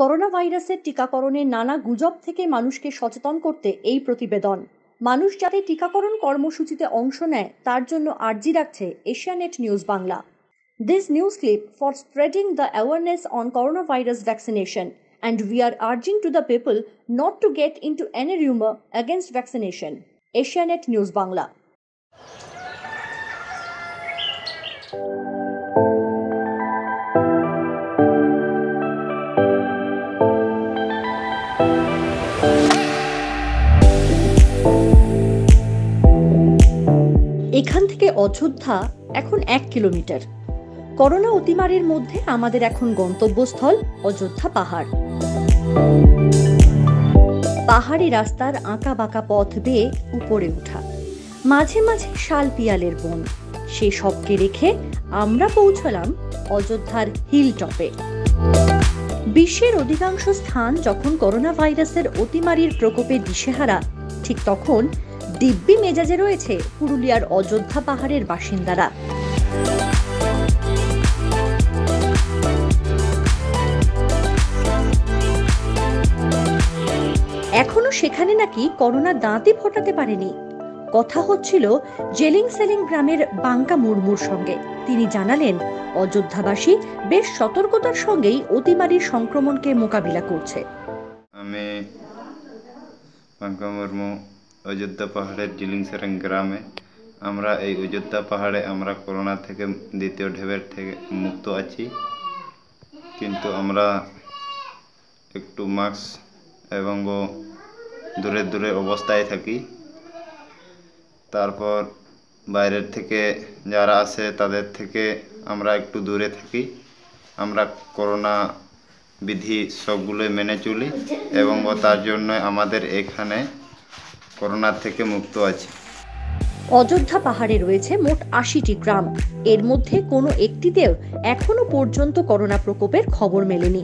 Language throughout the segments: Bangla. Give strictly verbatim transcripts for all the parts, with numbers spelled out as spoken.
করোনা ভাইরাসের টিকাকরণের নানা গুজব থেকে মানুষকে সচেতন করতে এই প্রতিবেদন। মানুষ যাতে টিকাকরণ কর্মসূচিতে অংশ নেয় তার জন্য আর্জি রাখছে Asianet news Bangla. This news clip for spreading the awareness on corona virus vaccination and we are urging to the people not to get into any rumour against vaccination. Asianet news Bangla. এখান থেকে অযোধ্যা এখন এক কিলোমিটার। করোনা অতিমারির মধ্যে আমাদের এখন গন্তব্যস্থল অযোধ্যা পাহাড়। পাহাড়ি রাস্তার আঁকা বাঁকা পথ বেয়ে উপরে ওঠা, মাঝে মাঝে শাল পিয়ালের বন, সে সবকে রেখে আমরা পৌঁছলাম অযোধ্যার হিল টপে। বিশ্বের অধিকাংশ স্থান যখন করোনা ভাইরাসের অতিমারির প্রকোপে দিশেহারা, ঠিক তখন দিব্যি মেজাজে রয়েছে পুরুলিয়ার অযোধ্যা পাহাড়ের বাসিন্দারা। এখনো সেখানে নাকি করোনা দাঁতই ফোটাতে পারেনি। কথা হচ্ছিল জেলিং সেরিং গ্রামের বাঙ্কা মুরমুর সঙ্গে। তিনি জানালেন অযোধ্যাবাসী বেশ সতর্কতার সঙ্গেই অতিমারির সংক্রমণকে মোকাবিলা করছে। আমি বাঙ্কা মুরমু, অযোধ্যা পাহাড়ের জিলিং সেরেং গ্রামে। আমরা এই অযোধ্যা পাহাড়ে আমরা করোনা থেকে দ্বিতীয় ঢেবের থেকে মুক্ত আছি, কিন্তু আমরা একটু মাস্ক এবং দূরে দূরে অবস্থায় থাকি। তারপর বাইরের থেকে যারা আসে তাদের থেকে আমরা একটু দূরে থাকি। আমরা করোনা বিধি সবগুলোই মেনে চলি এবং তার জন্য আমাদের এখানে করোনা থেকে মুক্ত আছে। অযোধ্যা পাহাড়ে রয়েছে মোট আশিটি গ্রাম। এর মধ্যে কোনো একটিতেও এখনো পর্যন্ত করোনা প্রকোপের খবর মেলেনি।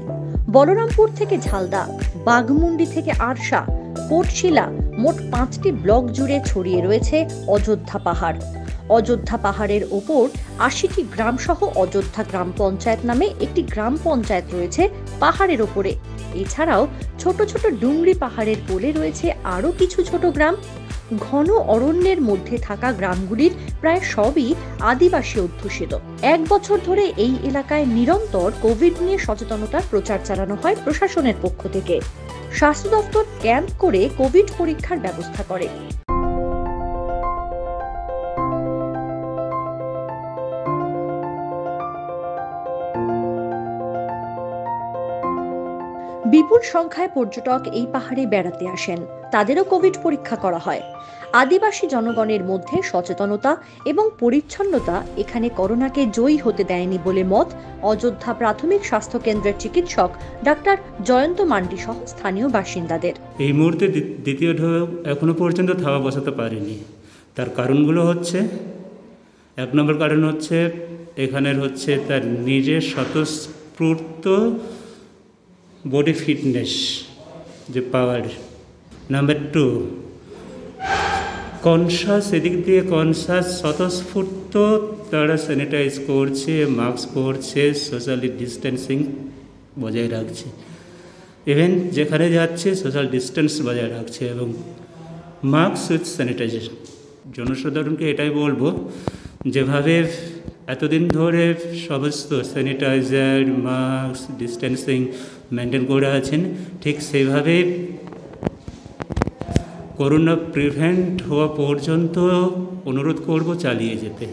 বলরামপুর থেকে ঝালদা, বাঘমুন্ডি থেকে আরশা, কোটশিলা, মোট পাঁচটি ব্লক জুড়ে ছড়িয়ে রয়েছে অযোধ্যা পাহাড়। অযোধ্যা পাহাড়ের ওপর আশিটি গ্রাম সহ অযোধ্যা গ্রাম পঞ্চায়েত নামে একটি গ্রাম পঞ্চায়েত রয়েছে পাহাড়ের ওপরে। এছাড়াও ছোট ছোট ডুংরি পাহাড়ের কোলে রয়েছে আরও কিছু ছোট গ্রাম। ঘন অরণ্যের মধ্যে থাকা গ্রামগুলির প্রায় সবই আদিবাসী অধ্যুষিত। এক বছর ধরে এই এলাকায় নিরন্তর কোভিড নিয়ে সচেতনতার প্রচার চালানো হয় প্রশাসনের পক্ষ থেকে। স্বাস্থ্য দপ্তর ক্যাম্প করে কোভিড পরীক্ষার ব্যবস্থা করে। বিপুল সংখ্যায় পর্যটক এই পাহাড়ে বেড়াতে আসেন, তাদেরও কোভিড পরীক্ষা করা হয়। আদিবাসী জনগণের মধ্যে সচেতনতা এবং পরিচ্ছন্নতা এখানে করোনাকে জয়ী হতে দেয়নি বলে মত অযোধ্যা প্রাথমিক স্বাস্থ্য কেন্দ্রের চিকিৎসক ডাক্তার জয়ন্ত মান্ডি সহ স্থানীয় বাসিন্দাদের। এই মুহূর্তে দ্বিতীয় ঢেউ এখনো পর্যন্ত থাবা বসাতে পারেনি। তার কারণগুলো হচ্ছে, এক নম্বর কারণ হচ্ছে এখানের হচ্ছে তার নিজের স্বতঃস্ফূর্ত বডি ফিটনেস যে পাওয়ার। নাম্বার টু, কনসাস, এদিক দিয়ে কনসাস স্বতঃস্ফূর্ত তারা স্যানিটাইজ করছে, মাস্ক পরছে, সোশ্যাল ডিস্টেন্সিং বজায় রাখছে, ইভেন যেখানে যাচ্ছে সোশ্যাল ডিস্টেন্স বজায় রাখছে এবং মাস্ক উইথ স্যানিটাইজার। জনসাধারণকে এটাই বলবো, যেভাবে এতদিন ধরে সমস্ত স্যানিটাইজার, মাস্ক, ডিস্টেন্সিং মেনটেন করে আছেন, ঠিক সেইভাবে করোনা প্রিভেন্ট হওয়া পর্যন্ত অনুরোধ করব চালিয়ে যেতে।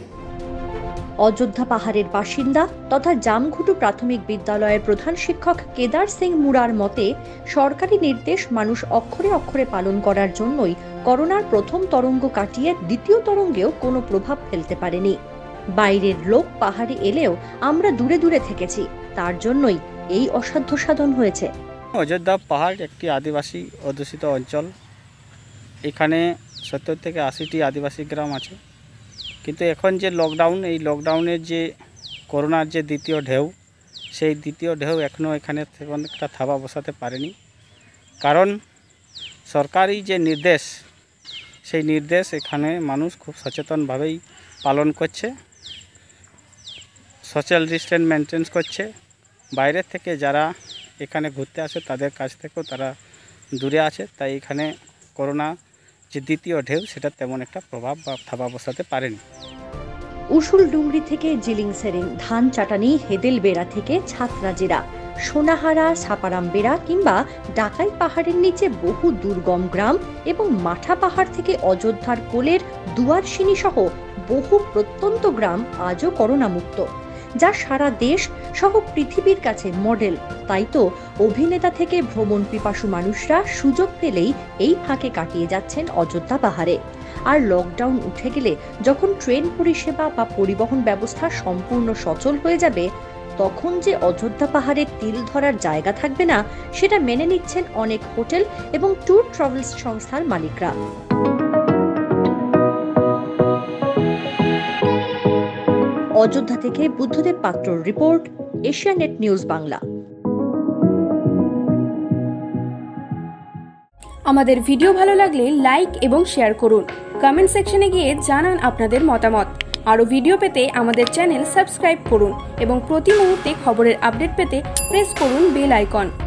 অযোধ্যা পাহাড়ের বাসিন্দা তথা জামঘুটু প্রাথমিক বিদ্যালয়ের প্রধান শিক্ষক কেদার সিং মুরার মতে, সরকারি নির্দেশ মানুষ অক্ষরে অক্ষরে পালন করার জন্যই করোনার প্রথম তরঙ্গ কাটিয়ে দ্বিতীয় তরঙ্গেও কোনো প্রভাব ফেলতে পারেনি। বাইরের লোক পাহাড়ে এলেও আমরা দূরে দূরে থেকেছি, তার জন্যই এই অসাধ্য সাধন হয়েছে। অযোধ্যা পাহাড় একটি আদিবাসী অধ্যুষিত অঞ্চল। এখানে সত্তর থেকে আশিটি আদিবাসী গ্রাম আছে, কিন্তু এখন যে লকডাউন, এই লকডাউনের যে করোনার যে দ্বিতীয় ঢেউ, সেই দ্বিতীয় ঢেউ এখনও এখানে একটা থাবা বসাতে পারেনি। কারণ সরকারি যে নির্দেশ, সেই নির্দেশ এখানে মানুষ খুব সচেতনভাবেই পালন করছে, সোশ্যাল ডিস্টেন্স মেনটেন করছে। বাইরের থেকে যারা এখানে ঘুরতে আসে তাদের কাছ থেকেও তারা দূরে আছে। তাই এখানে করোনা যে দ্বিতীয় ঢেউ সেটা তেমন একটা প্রভাব বা থাবা বসাতে পারেনি। উসুল ডুংরি থেকে জিলিং সেরেং, ধান চাটানি, হেদেল বেড়া থেকে ছাত্রাজিরা, সোনা হারা, সাপারাম বেড়া কিংবা ডাকাই পাহাড়ের নিচে বহু দুর্গম গ্রাম এবং মাঠা পাহাড় থেকে অযোধ্যার কোলের দুয়ারসিনী সহ বহু প্রত্যন্ত গ্রাম আজও করোনা মুক্ত, যা সারা দেশ সহ পৃথিবীর কাছে মডেল। তাই তো অভিনেতা থেকে ভ্রমণ পিপাসু মানুষরা সুযোগ পেলেই এই ফাঁকে কাটিয়ে যাচ্ছেন অযোধ্যা পাহাড়ে। আর লকডাউন উঠে গেলে যখন ট্রেন পরিষেবা বা পরিবহন ব্যবস্থা সম্পূর্ণ সচল হয়ে যাবে, তখন যে অযোধ্যা পাহাড়ে তিল ধরার জায়গা থাকবে না সেটা মেনে নিচ্ছেন অনেক হোটেল এবং ট্যুর ট্রাভেলস সংস্থার মালিকরা। অযোধ্যা থেকে বুদ্ধদেব পাত্রর রিপোর্ট, এশিয়ানেট নিউজ বাংলা। আমাদের ভিডিও ভালো লাগলে লাইক এবং শেয়ার করুন। কমেন্ট সেকশনে গিয়ে জানান আপনাদের মতামত। আরও ভিডিও পেতে আমাদের চ্যানেল সাবস্ক্রাইব করুন এবং প্রতি মুহূর্তে খবরের আপডেট পেতে প্রেস করুন বেল আইকন।